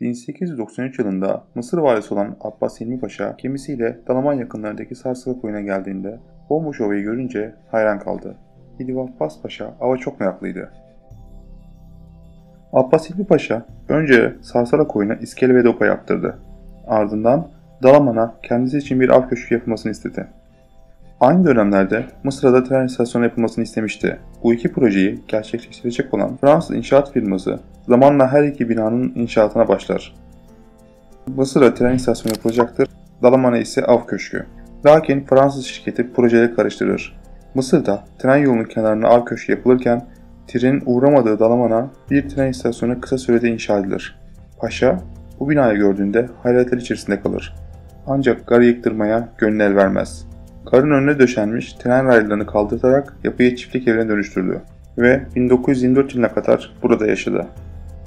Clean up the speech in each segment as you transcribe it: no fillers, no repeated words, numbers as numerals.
1893 yılında Mısır valisi olan Abbas Hilmi Paşa gemisiyle Dalaman yakınlarındaki Sarsala Koyu'na geldiğinde bomboş ovayı görünce hayran kaldı. Hıdiv Abbas Paşa ava çok meraklıydı. Abbas Hilmi Paşa önce Sarsala Koyu'na iskele ve dopa yaptırdı. Ardından Dalaman'a kendisi için bir av köşkü yapılmasını istedi. Aynı dönemlerde Mısır'a da tren istasyonu yapılmasını istemişti. Bu iki projeyi gerçekleştirecek olan Fransız inşaat firması zamanla her iki binanın inşaatına başlar. Mısır'a tren istasyonu yapılacaktır, Dalaman'a ise av köşkü. Lakin Fransız şirketi projeleri karıştırır. Mısır'da tren yolunun kenarına av köşkü yapılırken trenin uğramadığı Dalaman'a bir tren istasyonu kısa sürede inşa edilir. Paşa bu binayı gördüğünde hayretler içerisinde kalır. Ancak garı yıktırmaya gönlü el vermez. Karın önüne döşenmiş tren raylarını kaldırtarak yapıyı çiftlik evine dönüştürdü ve 1924 yılına kadar burada yaşadı.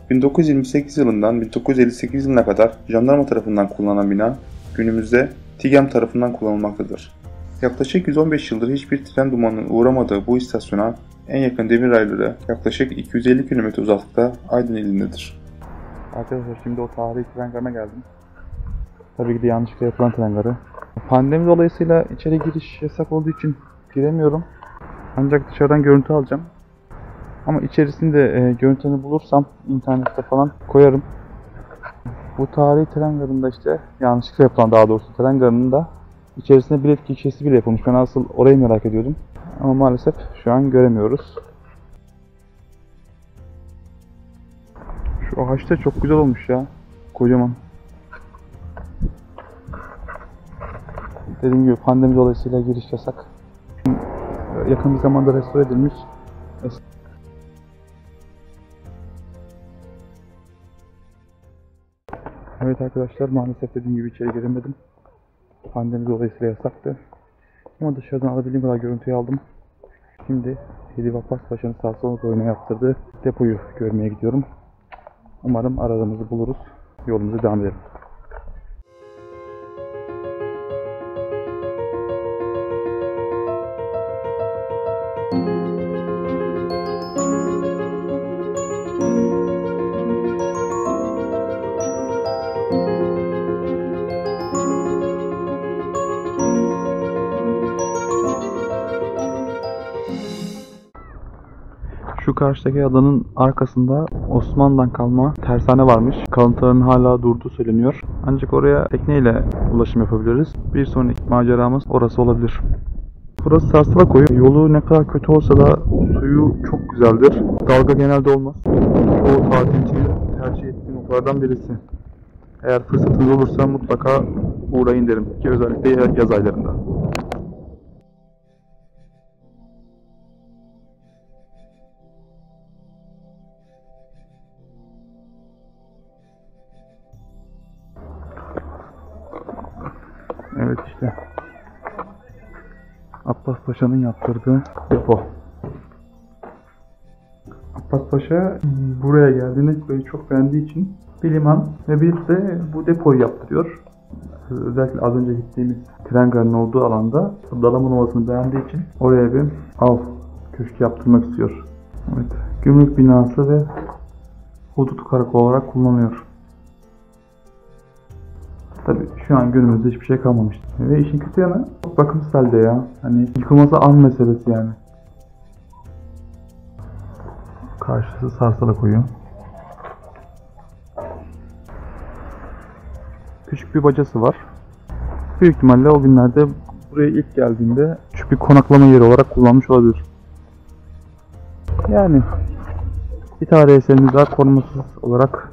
1928 yılından 1958 yılına kadar jandarma tarafından kullanılan bina günümüzde TİGEM tarafından kullanılmaktadır. Yaklaşık 115 yıldır hiçbir tren dumanının uğramadığı bu istasyona en yakın demir rayları yaklaşık 250 km uzaklıkta Aydın ilindedir. Arkadaşlar şimdi o tarihi tren garına geldim. Tabii ki de yanlışlıkla yapılan tren garı. Pandemi dolayısıyla içeri giriş yasak olduğu için giremiyorum. Ancak dışarıdan görüntü alacağım. Ama içerisinde görüntünü bulursam internette falan koyarım. Bu tarihi tren garında işte yanlışlıkla yapılan, daha doğrusu tren garında içerisinde bilet gişesi bile yapılmış. Ben asıl orayı merak ediyordum. Ama maalesef şu an göremiyoruz. Şu ağaç da çok güzel olmuş ya. Kocaman. Dediğim gibi pandemi dolayısıyla giriş yasak. Yakın bir zamanda restore edilmiş. Evet arkadaşlar, maalesef dediğim gibi içeri giremedim. Pandemi dolayısıyla yasaktı. Ama dışarıdan alabildiğim kadar görüntüyü aldım. Şimdi Hıdiv Abbas Paşa'nın Sarsala Koyu'na yaptırdığı depoyu görmeye gidiyorum. Umarım aradığımızı buluruz. Yolumuza devam edelim. Şu karşıdaki adanın arkasında Osmanlı'dan kalma tersane varmış. Kalıntıların hala durduğu söyleniyor. Ancak oraya tekneyle ulaşım yapabiliriz. Bir sonraki maceramız orası olabilir. Burası Sarsala Koyu. Yolu ne kadar kötü olsa da suyu çok güzeldir. Dalga genelde olmaz. Çoğu tatil için tercih ettiğim okullardan birisi. Eğer fırsatınız olursa mutlaka uğrayın derim ki özellikle yaz aylarında. Evet işte Abbas Paşa'nın yaptırdığı depo. Abbas Paşa buraya geldiğinde burayı çok beğendiği için bir liman ve bir de bu depoyu yaptırıyor. Özellikle az önce gittiğimiz tren garının olduğu alanda Dalaman Ovası'nı beğendiği için oraya bir av köşkü yaptırmak istiyor. Evet, gümrük binası ve hudut karakol olarak kullanılıyor. Tabii şu an günümüzde hiçbir şey kalmamıştı. Ve işin kötü yanı çok bakımsız halde ya. Hani yıkılması an meselesi yani. Karşısı Sarsala Koyu. Küçük bir bacası var. Büyük ihtimalle o günlerde buraya ilk geldiğinde küçük bir konaklama yeri olarak kullanmış olabilir. Yani bir tarih eserimiz daha korumasız olarak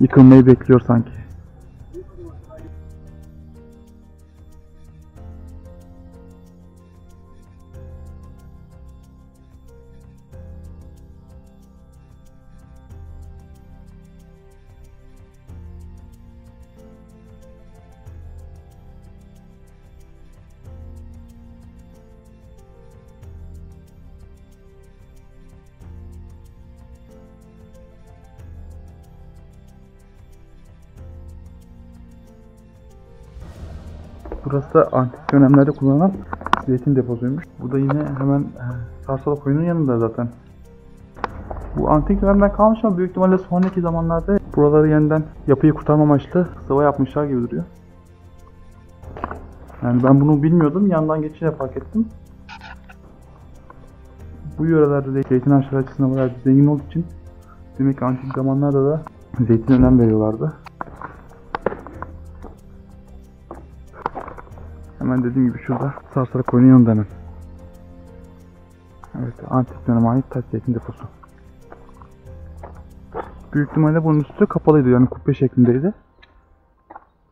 yıkılmayı bekliyor sanki. Burası da antik dönemlerde kullanılan zeytin deposuymuş. Bu da yine hemen Sarsala Koyu'nun yanında zaten. Bu antik dönemden kalmış ama büyük ihtimalle sonraki zamanlarda buraları yeniden yapıyı kurtarma amaçlı sıva yapmışlar gibi duruyor. Yani ben bunu bilmiyordum, yandan geçince fark ettim. Bu yörelerde de zeytin ağaçları açısından bayağı zengin olduğu için demek ki antik zamanlarda da zeytin önem veriyorlardı. Hemen dediğim gibi şurada Sarsala Koyu'nun yanında hemen. Evet, antik döneme ait taş zeytin deposu. Büyük ihtimalle bunun üstü kapalıydı, yani kubbe şeklindeydi.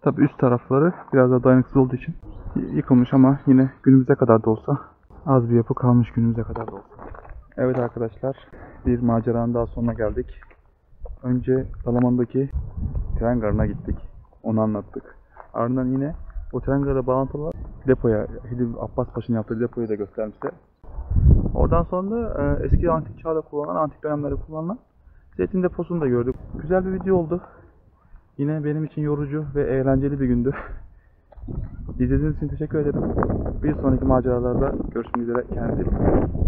Tabi üst tarafları biraz daha dayanıksız olduğu için yıkılmış ama yine günümüze kadar da olsa az bir yapı kalmış, günümüze kadar da olsa. Evet arkadaşlar, bir maceranın daha sonuna geldik. Önce Dalaman'daki tren garına gittik, onu anlattık. Ardından yine o tren garına bağlantılı depoya, Hıdiv Abbas Paşa'nın yaptığı depoyu da göstermişti. Oradan sonra da eski antik çağda kullanılan, antik dönemlerde kullanılan zeytin deposunu da gördük. Güzel bir video oldu. Yine benim için yorucu ve eğlenceli bir gündü. İzlediğiniz için teşekkür ederim. Bir sonraki maceralarda görüşmek üzere. Kendinize iyi bakın.